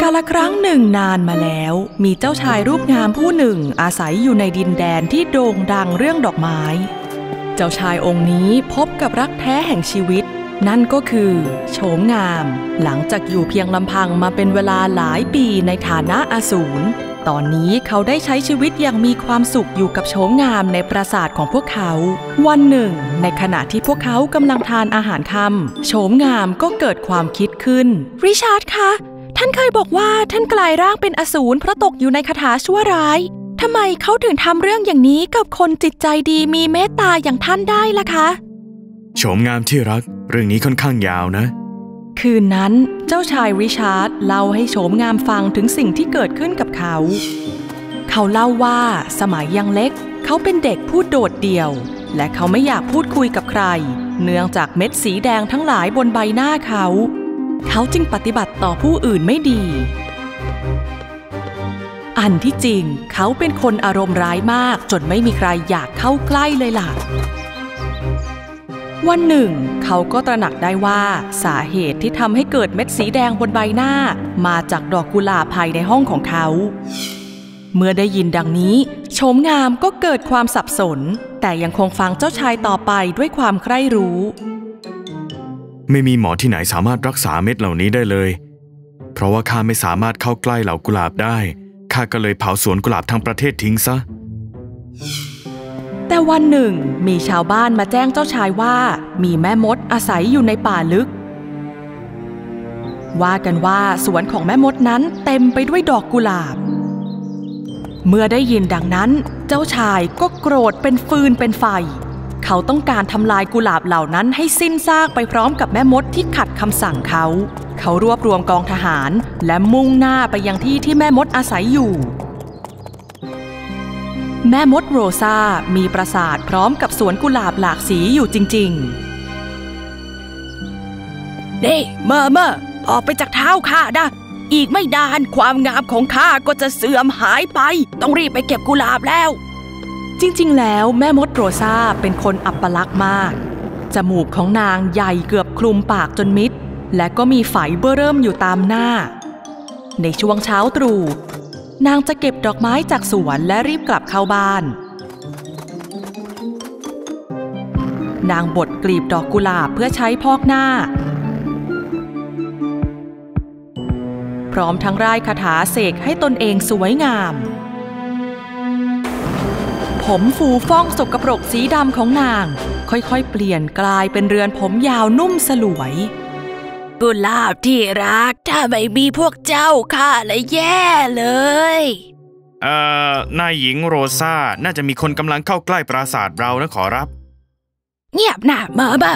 กาลครั้งหนึ่งนานมาแล้วมีเจ้าชายรูปงามผู้หนึ่งอาศัยอยู่ในดินแดนที่โด่งดังเรื่องดอกไม้เจ้าชายองค์นี้พบกับรักแท้แห่งชีวิตนั่นก็คือโฉมงามหลังจากอยู่เพียงลำพังมาเป็นเวลาหลายปีในฐานะอสูรตอนนี้เขาได้ใช้ชีวิตอย่างมีความสุขอยู่กับโฉมงามในปราสาทของพวกเขาวันหนึ่งในขณะที่พวกเขากำลังทานอาหารค่ำโฉมงามก็เกิดความคิดขึ้นริชาร์ดคะท่านเคยบอกว่าท่านกลายร่างเป็นอสูรเพราะตกอยู่ในคาถาชั่วร้ายทำไมเขาถึงทำเรื่องอย่างนี้กับคนจิตใจดีมีเมตตาอย่างท่านได้ล่ะคะโฉมงามที่รักเรื่องนี้ค่อนข้างยาวนะคืนนั้นเจ้าชายริชาร์ดเล่าให้โฉมงามฟังถึงสิ่งที่เกิดขึ้นกับเขาเขาเล่าว่าสมัยยังเล็กเขาเป็นเด็กผู้โดดเดี่ยวและเขาไม่อยากพูดคุยกับใครเนื่องจากเม็ดสีแดงทั้งหลายบนใบหน้าเขาจึงปฏิบัติต่อผู้อื่นไม่ดีอันที่จริงเขาเป็นคนอารมณ์ร้ายมากจนไม่มีใครอยากเข้าใกล้เลยล่ะวันหนึ่งเขาก็ตระหนักได้ว่าสาเหตุที่ทำให้เกิดเม็ดสีแดงบนใบหน้ามาจากดอกกุหลาบภายในห้องของเขาเมื่อได้ยินดังนี้โฉมงามก็เกิดความสับสนแต่ยังคงฟังเจ้าชายต่อไปด้วยความใคร่รู้ไม่มีหมอที่ไหนสามารถรักษาเม็ดเหล่านี้ได้เลยเพราะว่าข้าไม่สามารถเข้าใกล้เหล่ากุหลาบได้ข้าก็เลยเผาสวนกุหลาบทั้งประเทศทิ้งซะแต่วันหนึ่งมีชาวบ้านมาแจ้งเจ้าชายว่ามีแม่มดอาศัยอยู่ในป่าลึกว่ากันว่าสวนของแม่มดนั้นเต็มไปด้วยดอกกุหลาบเมื่อได้ยินดังนั้นเจ้าชายก็โกรธเป็นฟืนเป็นไฟเขาต้องการทำลายกุหลาบเหล่านั้นให้สิ้นซากไปพร้อมกับแม่มดที่ขัดคำสั่งเขารวบรวมกองทหารและมุ่งหน้าไปยังที่ที่แม่มดอาศัยอยู่แม่มดโรซามีปราสาทพร้อมกับสวนกุหลาบหลากสีอยู่จริงๆนี่เมอออกไปจากเท้าข้านะอีกไม่นานความงามของข้าก็จะเสื่อมหายไปต้องรีบไปเก็บกุหลาบแล้วจริงๆแล้วแม่มดโรซาเป็นคนอัปลักษณ์มากจมูกของนางใหญ่เกือบคลุมปากจนมิดและก็มีไฝเบ้อเริ่มอยู่ตามหน้าในช่วงเช้าตรู่นางจะเก็บดอกไม้จากสวนและรีบกลับเข้าบ้านนางบดกลีบดอกกุหลาบเพื่อใช้พอกหน้าพร้อมทั้งร่ายคาถาเสกให้ตนเองสวยงามผมฟูฟ่องสกปรกสีดำของนางค่อยๆเปลี่ยนกลายเป็นเรือนผมยาวนุ่มสลวยกุหลาบที่รักถ้าไม่มีพวกเจ้าข้าละแย่เลยนายหญิงโรซาน่าจะมีคนกำลังเข้าใกล้ปราสาทเรานะขอรับเงียบหน้าเมอเบอ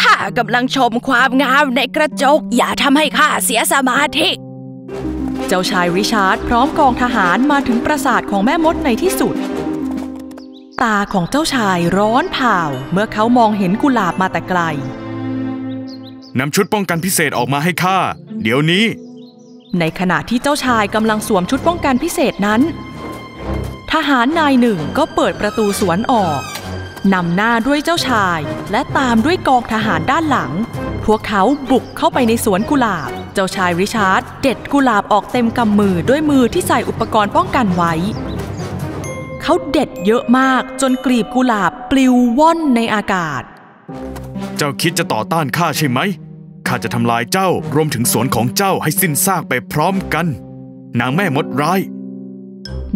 ข้ากำลังชมความงามในกระจกอย่าทำให้ข้าเสียสมาธิเจ้าชายริชาร์ดพร้อมกองทหารมาถึงปราสาทของแม่มดในที่สุดตาของเจ้าชายร้อนเผาเมื่อเขามองเห็นกุหลาบมาแต่ไกลนำชุดป้องกันพิเศษออกมาให้ข้าเดี๋ยวนี้ในขณะที่เจ้าชายกำลังสวมชุดป้องกันพิเศษนั้นทหารนายหนึ่งก็เปิดประตูสวนออกนำหน้าด้วยเจ้าชายและตามด้วยกองทหารด้านหลังพวกเขาบุกเข้าไปในสวนกุหลาบเจ้าชายริชาร์ดเด็ดกุหลาบออกเต็มกำมือด้วยมือที่ใส่อุปกรณ์ป้องกันไว้เขาเด็ดเยอะมากจนกลีบกุหลาบปลิวว่อนในอากาศเจ้าคิดจะต่อต้านข้าใช่ไหมข้าจะทำลายเจ้ารวมถึงสวนของเจ้าให้สิ้นซากไปพร้อมกันนางแม่มดร้าย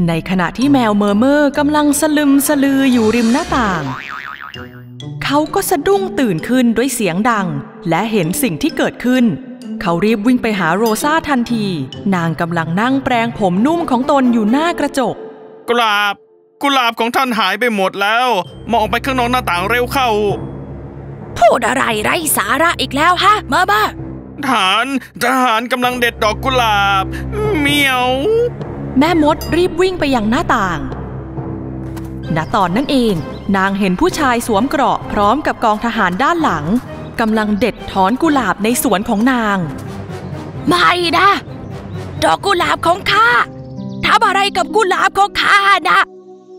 ในขณะที่แมวเมอเมอกำลังสลึมสลืออยู่ริมหน้าต่างเขาก็สะดุ้งตื่นขึ้นด้วยเสียงดังและเห็นสิ่งที่เกิดขึ้นเขารีบวิ่งไปหาโรซาทันทีนางกำลังนั่งแปรงผมนุ่มของตนอยู่หน้ากระจกกุหลาบของท่านหายไปหมดแล้วมองไปข้างนอกหน้าต่างเร็วเข้าพูดอะไรไร้สาระอีกแล้วฮะบ้าทหารกำลังเด็ดดอกกุหลาบเมียวแม่มดรีบวิ่งไปยังหน้าต่างณตอนนั้นเองนางเห็นผู้ชายสวมเกราะพร้อมกับกองทหารด้านหลังกำลังเด็ดถอนกุหลาบในสวนของนางไม่นะดอกกุหลาบของข้าทำอะไรกับกุหลาบของข้านะ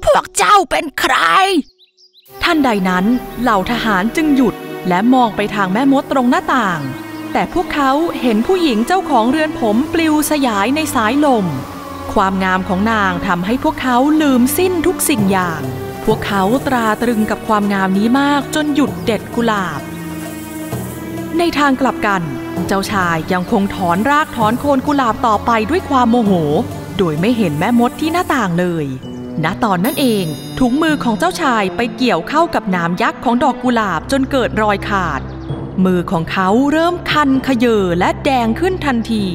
พวกเจ้าเป็นใครท่านใดนั้นเหล่าทหารจึงหยุดและมองไปทางแม่มดตรงหน้าต่าง แต่พวกเขาเห็นผู้หญิงเจ้าของเรือนผมปลิวสยายในสายลมความงามของนางทำให้พวกเขาลืมสิ้นทุกสิ่งอย่างพวกเขาตราตรึงกับความงามนี้มากจนหยุดเด็ดกุหลาบในทางกลับกันเจ้าชายยังคงถอนรากถอนโคนกุหลาบต่อไปด้วยความโมโหโดยไม่เห็นแม่มดที่หน้าต่างเลยณตอนนั้นเองถุงมือของเจ้าชายไปเกี่ยวเข้ากับหนามยักษ์ของดอกกุหลาบจนเกิดรอยขาดมือของเขาเริ่มคันเขย่อและแดงขึ้นทันที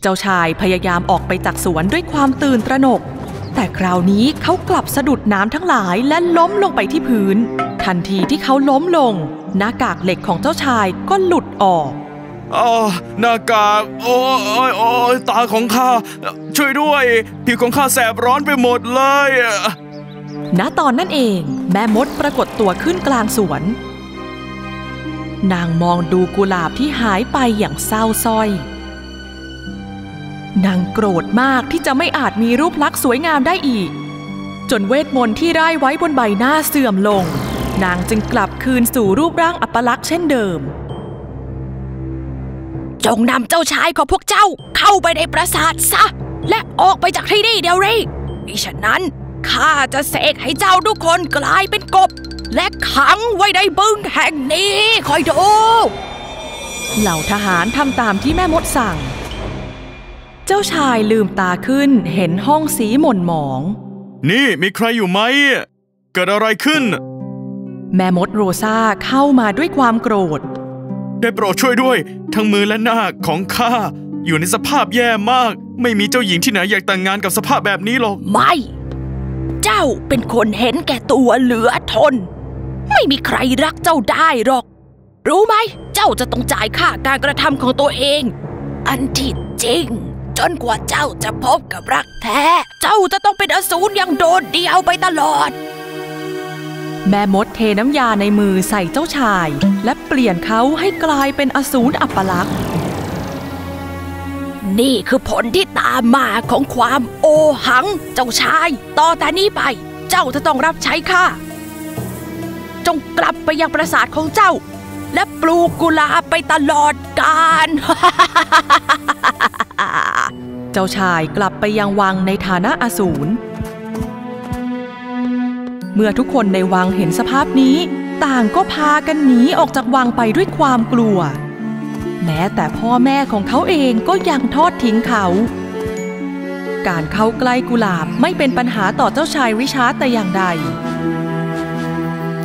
เจ้าชายพยายามออกไปจากสวนด้วยความตื่นตระหนกแต่คราวนี้เขากลับสะดุดน้ำทั้งหลายและล้มลงไปที่พื้นทันทีที่เขาล้มลงหน้ากากเหล็กของเจ้าชายก็หลุดออกหน้ากากโอ้ยตาของข้าช่วยด้วยผิวของข้าแสบร้อนไปหมดเลยณตอนนั้นเองแม่มดปรากฏตัวขึ้นกลางสวนนางมองดูกุหลาบที่หายไปอย่างเศร้าสร้อยนางโกรธมากที่จะไม่อาจมีรูปลักษณ์สวยงามได้อีกจนเวทมนต์ที่ร่ายไว้บนใบหน้าเสื่อมลงนางจึงกลับคืนสู่รูปร่างอัปลักษณ์เช่นเดิมจงนำเจ้าชายของพวกเจ้าเข้าไปในปราสาทซะและออกไปจากที่นี่เดี๋ยวนี้มิฉะนั้นข้าจะเสกให้เจ้าทุกคนกลายเป็นกบและขังไว้ในบึงแห่งนี้คอยดูเหล่าทหารทำตามที่แม่มดสั่งเจ้าชายลืมตาขึ้นเห็นห้องสีหม่นหมองนี่มีใครอยู่ไหมเกิดอะไรขึ้นแม่มดโรซาเข้ามาด้วยความโกรธได้โปรดช่วยด้วยทั้งมือและหน้าของข้าอยู่ในสภาพแย่มากไม่มีเจ้าหญิงที่ไหนอยากแต่งงานกับสภาพแบบนี้หรอกไม่เจ้าเป็นคนเห็นแก่ตัวเหลือทนไม่มีใครรักเจ้าได้หรอกรู้ไหมเจ้าจะต้องจ่ายค่าการกระทำของตัวเองอันที่จริงจนกว่าเจ้าจะพบกับรักแท้เจ้าจะต้องเป็นอสูรอย่างโดดเดี่ยวไปตลอดแม่มดเทน้ำยาในมือใส่เจ้าชายและเปลี่ยนเขาให้กลายเป็นอสูรอัปลักษณ์นี่คือผลที่ตามมาของความโอหังเจ้าชายต่อแต่นี้ไปเจ้าจะต้องรับใช้ข้าจงกลับไปยังปราสาทของเจ้าและปลูกกุหลาบไปตลอดกาล เจ้าชายกลับไปยังวังในฐานะอสูรเมื่อทุกคนในวังเห็นสภาพนี้ต่างก็พากันหนีออกจากวังไปด้วยความกลัวแม้แต่พ่อแม่ของเขาเองก็ยังทอดทิ้งเขาการเข้าใกล้กุหลาบไม่เป็นปัญหาต่อเจ้าชายริชาร์ดแต่อย่างใด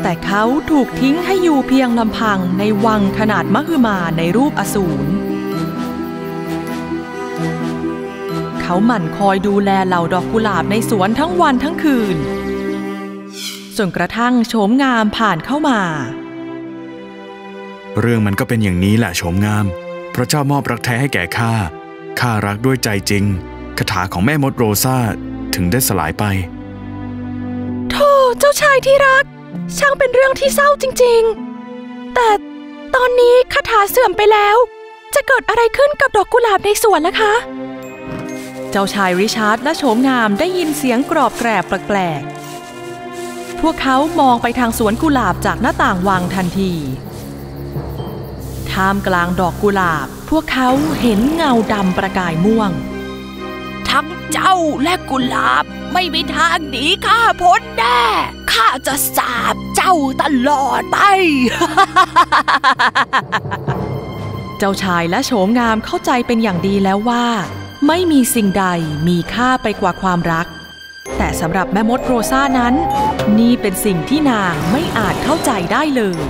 แต่เขาถูกทิ้งให้อยู่เพียงลำพังในวังขนาดมหึมาในรูปอสูรเขาหมั่นคอยดูแลเหล่าดอกกุหลาบในสวนทั้งวันทั้งคืนจนกระทั่งโฉมงามผ่านเข้ามาเรื่องมันก็เป็นอย่างนี้แหละโฉมงามพระเจ้ามอบรักแท้ให้แก่ข้าข้ารักด้วยใจจริงคาถาของแม่มดโรซาถึงได้สลายไปโธ่เจ้าชายที่รักช่างเป็นเรื่องที่เศร้าจริงๆแต่ตอนนี้คาถาเสื่อมไปแล้วจะเกิดอะไรขึ้นกับดอกกุหลาบในสวนล่ะคะเจ้าชายริชาร์ดและโฉมงามได้ยินเสียงกรอบแกรบแปลกพวกเขามองไปทางสวนกุหลาบจากหน้าต่างวังทันทีท่ามกลางดอกกุหลาบพวกเขาเห็นเงาดำประกายม่วงทั้งเจ้าและกุหลาบไม่มีทางหนีข้าพ้นแน่ข้าจะสาบเจ้าตลอดไป เจ้าชายและโฉมงามเข้าใจเป็นอย่างดีแล้วว่าไม่มีสิ่งใดมีค่าไปกว่าความรักแต่สำหรับแม่มดโรซานั้นนี่เป็นสิ่งที่นางไม่อาจเข้าใจได้เลย